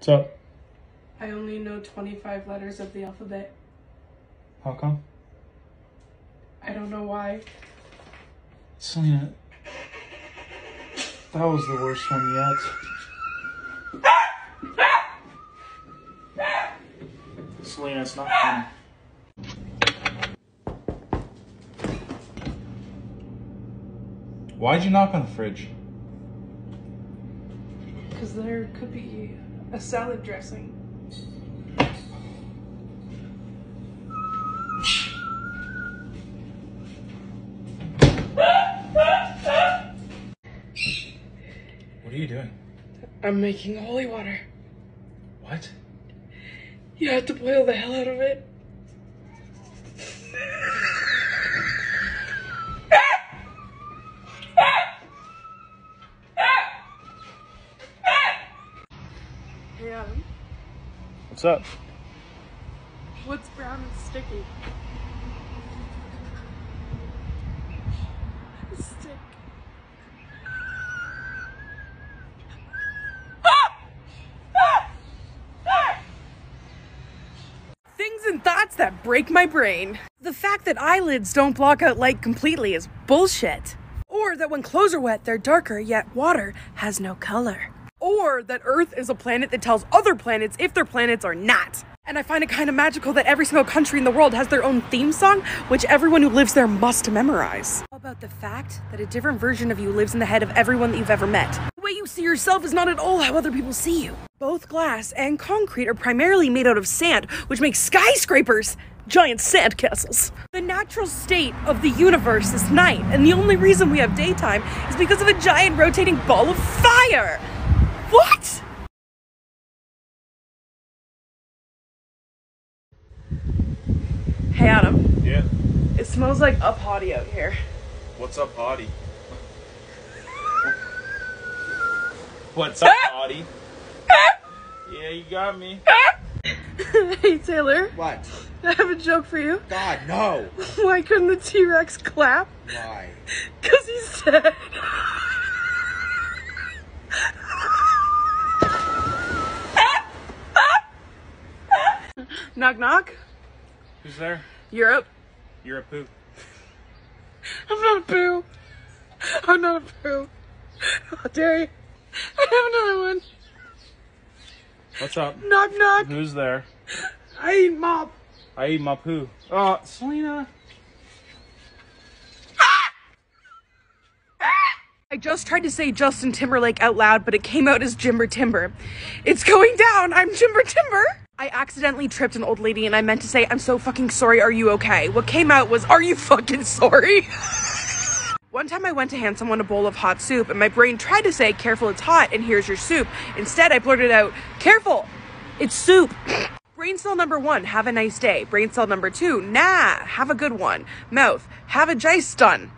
So? I only know 25 letters of the alphabet. How come? I don't know why. Selena, that was the worst one yet. Selena, it's not fun. Why'd you knock on the fridge? Because there could be a salad dressing. What are you doing? I'm making holy water. What? You have to boil the hell out of it. Hey, Adam. What's up? What's brown and sticky? A stick. Things and thoughts that break my brain. The fact that eyelids don't block out light completely is bullshit. Or that when clothes are wet, they're darker, yet water has no color. Or that Earth is a planet that tells other planets if their planets are not. And I find it kind of magical that every single country in the world has their own theme song, which everyone who lives there must memorize. How about the fact that a different version of you lives in the head of everyone that you've ever met? The way you see yourself is not at all how other people see you. Both glass and concrete are primarily made out of sand, which makes skyscrapers giant sand castles. The natural state of the universe is night, and the only reason we have daytime is because of a giant rotating ball of fire. What? Hey, Adam. Yeah? It smells like up hottie out here. What's up hottie? What's up hottie? Yeah, you got me. Hey, Taylor. What? I have a joke for you. God, no. Why couldn't the T-Rex clap? Why? Because he said... Knock, knock. Who's there? Europe. You're a poo. I'm not a poo. I'm not a poo. Oh, Terry. I have another one. What's up? Knock, knock. Who's there? I eat my poo. Oh, Selena. I just tried to say Justin Timberlake out loud, but it came out as Jimber Timber. It's going down. I'm Jimber Timber. I accidentally tripped an old lady and I meant to say, I'm so fucking sorry, are you okay? What came out was, are you fucking sorry? One time I went to hand someone a bowl of hot soup and my brain tried to say, careful, it's hot and here's your soup. Instead, I blurted out, careful, it's soup. Brain cell number one, have a nice day. Brain cell number two, nah, have a good one. Mouth, have a jice done.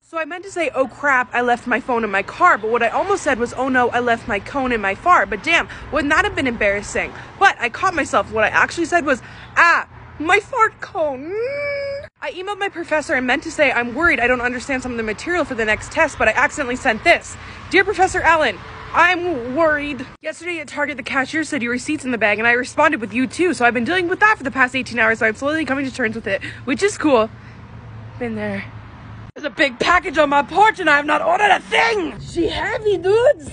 So I meant to say, oh crap, I left my phone in my car, but what I almost said was, oh no, I left my cone in my fart, but damn, wouldn't that have been embarrassing? But I caught myself. What I actually said was, ah, my fart cone. I emailed my professor and meant to say, I'm worried I don't understand some of the material for the next test, but I accidentally sent this. Dear Professor Allen, I'm worried. Yesterday at Target, the cashier said your receipt's in the bag, and I responded with you too, so I've been dealing with that for the past 18 hours, so I'm slowly coming to terms with it, which is cool. Been there. There's a big package on my porch and I have not ordered a thing! She heavy, dudes!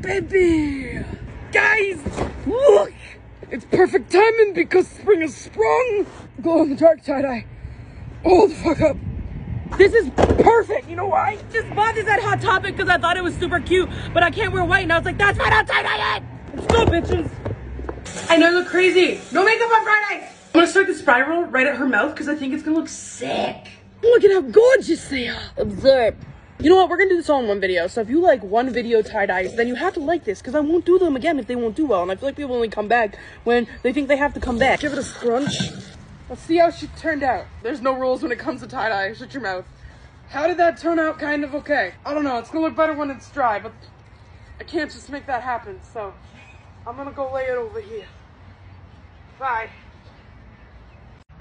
Baby! Guys! Look! It's perfect timing because spring is sprung! Glow in the dark tie-dye. Oh, the fuck up. This is perfect! You know why? I just bought this at Hot Topic because I thought it was super cute, but I can't wear white and I was like, that's why I don't tie-dye it! Let's go, bitches! I know you look crazy! No makeup on Friday! I'm gonna start the spiral right at her mouth because I think it's gonna look sick. Look at how gorgeous they are. Observe. You know what? We're gonna do this all in one video. So if you like one video tie-dyes, then you have to like this because I won't do them again if they won't do well. And I feel like people only come back when they think they have to come back. Give it a scrunch. Let's see how she turned out. There's no rules when it comes to tie-dye. Shut your mouth. How did that turn out? Kind of okay. I don't know. It's gonna look better when it's dry, but I can't just make that happen. So I'm gonna go lay it over here. Bye.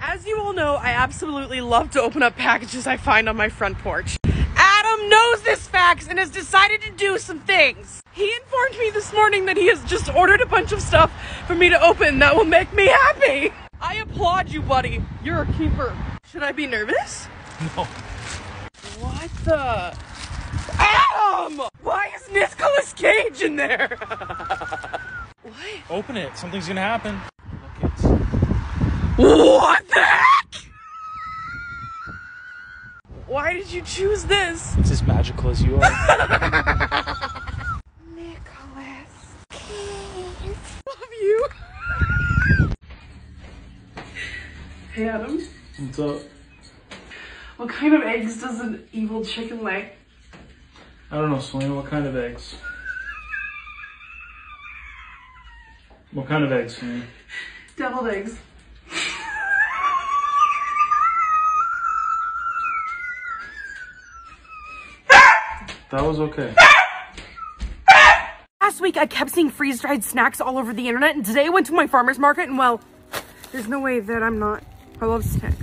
As you all know, I absolutely love to open up packages I find on my front porch. Adam knows this fax and has decided to do some things. He informed me this morning that he has just ordered a bunch of stuff for me to open that will make me happy. I applaud you, buddy. You're a keeper. Should I be nervous? No. What the? Adam! Why is Nicolas Cage in there? What? Open it. Something's gonna happen. Look it. What the heck? Why did you choose this? It's as magical as you are. Nicolas Cage. Love you. Hey, Adam. What's up? What kind of eggs does an evil chicken lay? I don't know, Selena. What kind of eggs? What kind of eggs, Selena? Deviled eggs. That was okay. Last week, I kept seeing freeze-dried snacks all over the internet, and today I went to my farmer's market, and well, there's no way that I'm not. I love snacks.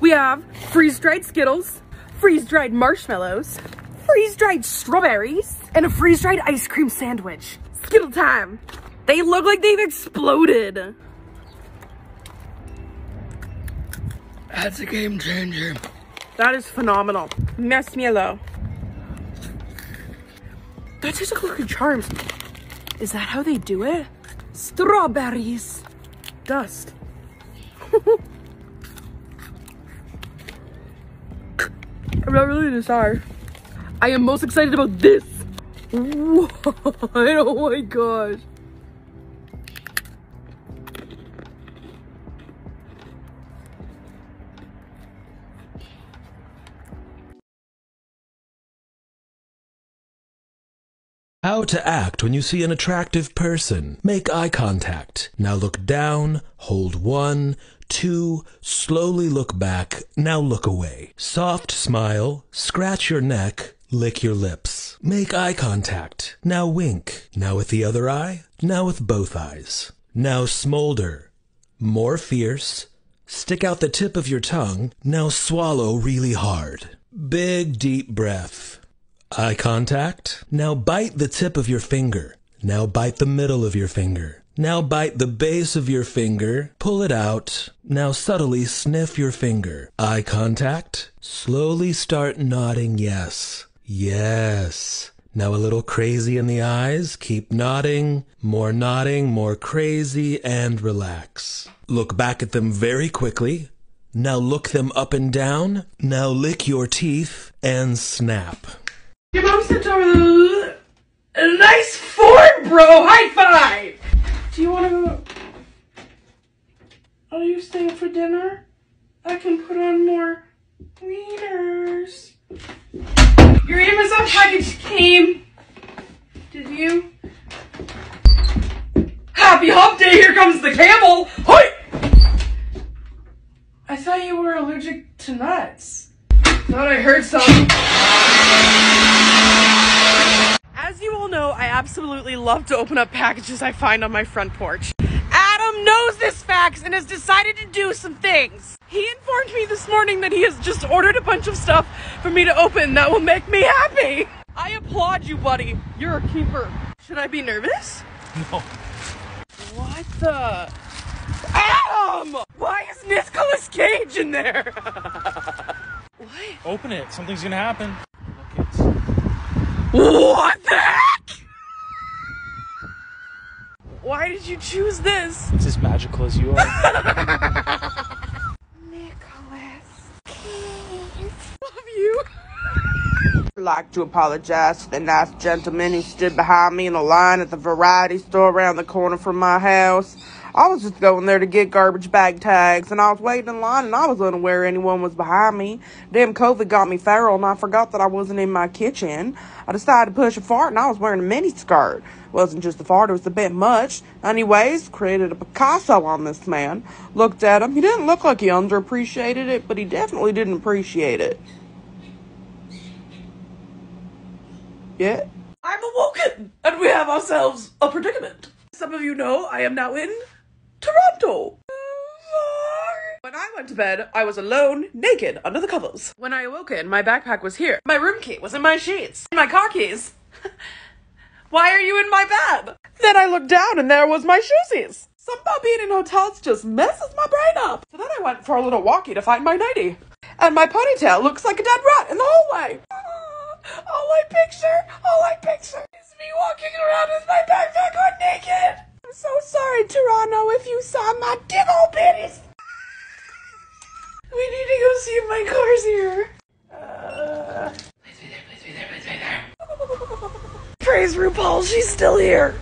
We have freeze-dried Skittles, freeze-dried marshmallows, freeze-dried strawberries, and a freeze-dried ice cream sandwich. Skittle time. They look like they've exploded. That's a game changer. That is phenomenal. Marshmallow. That tastes like Lucky Charms. Is that how they do it? Strawberries. Dust. I'm not really this hard. I am most excited about this. What? Oh my gosh. How to act when you see an attractive person. Make eye contact. Now look down, hold 1, 2, slowly look back, now look away. Soft smile, scratch your neck, lick your lips. Make eye contact. Now wink. Now with the other eye, now with both eyes. Now smolder. More fierce. Stick out the tip of your tongue, now swallow really hard. Big deep breath. Eye contact. Now bite the tip of your finger. Now bite the middle of your finger. Now bite the base of your finger. Pull it out. Now subtly sniff your finger. Eye contact. Slowly start nodding yes. Yes. Now a little crazy in the eyes. Keep nodding, more crazy, and relax. Look back at them very quickly. Now look them up and down. Now lick your teeth and snap. Your mom sent over a nice Ford, bro! High five! Do you want to go... Are you staying for dinner? I can put on more wieners. Your Amazon package came. Did you? Happy hump day! Here comes the camel! Hoi! I thought you were allergic to nuts. Thought I heard something. As you all know, I absolutely love to open up packages I find on my front porch. Adam knows this fact and has decided to do some things. He informed me this morning that he has just ordered a bunch of stuff for me to open that will make me happy. I applaud you, buddy. You're a keeper. Should I be nervous? No. What the? Adam! Why is Nicolas Cage in there? What? Open it. Something's gonna happen. Look it. What the heck? Why did you choose this? It's as magical as you are. Nicolas Cage. Love you. I'd like to apologize to the nice gentleman who stood behind me in a line at the variety store around the corner from my house. I was just going there to get garbage bag tags, and I was waiting in line, and I was unaware anyone was behind me. Damn, COVID got me feral, and I forgot that I wasn't in my kitchen. I decided to push a fart, and I was wearing a mini skirt. It wasn't just a fart, it was a bit much. Anyways, created a Picasso on this man. Looked at him. He didn't look like he underappreciated it, but he definitely didn't appreciate it. Yeah? I'm awoken, and we have ourselves a predicament. Some of you know I am now in Toronto. When I went to bed, I was alone, naked, under the covers. When I awoken, my backpack was here. My room key was in my sheets. My car keys. Why are you in my bed? Then I looked down and there was my shoesies. Something about being in hotels just messes my brain up. So then I went for a little walkie to find my nightie. And my ponytail looks like a dead rat in the hallway. All I picture is me walking around with my backpack on naked. I'm so sorry, Toronto, if you saw my diddle bitties. We need to go see if my car's here. Please be there. Praise RuPaul, she's still here.